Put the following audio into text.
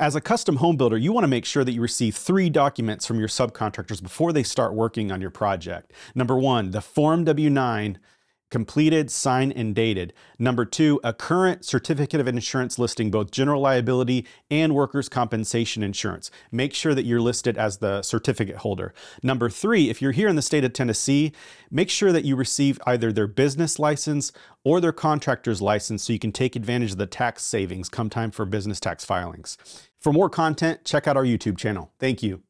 As a custom home builder, you want to make sure that you receive 3 documents from your subcontractors before they start working on your project. Number 1, the Form W-9, completed, signed, and dated. Number 2, a current certificate of insurance listing both general liability and workers' compensation insurance. Make sure that you're listed as the certificate holder. Number 3, if you're here in the state of Tennessee, make sure that you receive either their business license or their contractor's license so you can take advantage of the tax savings come time for business tax filings. For more content, check out our YouTube channel. Thank you.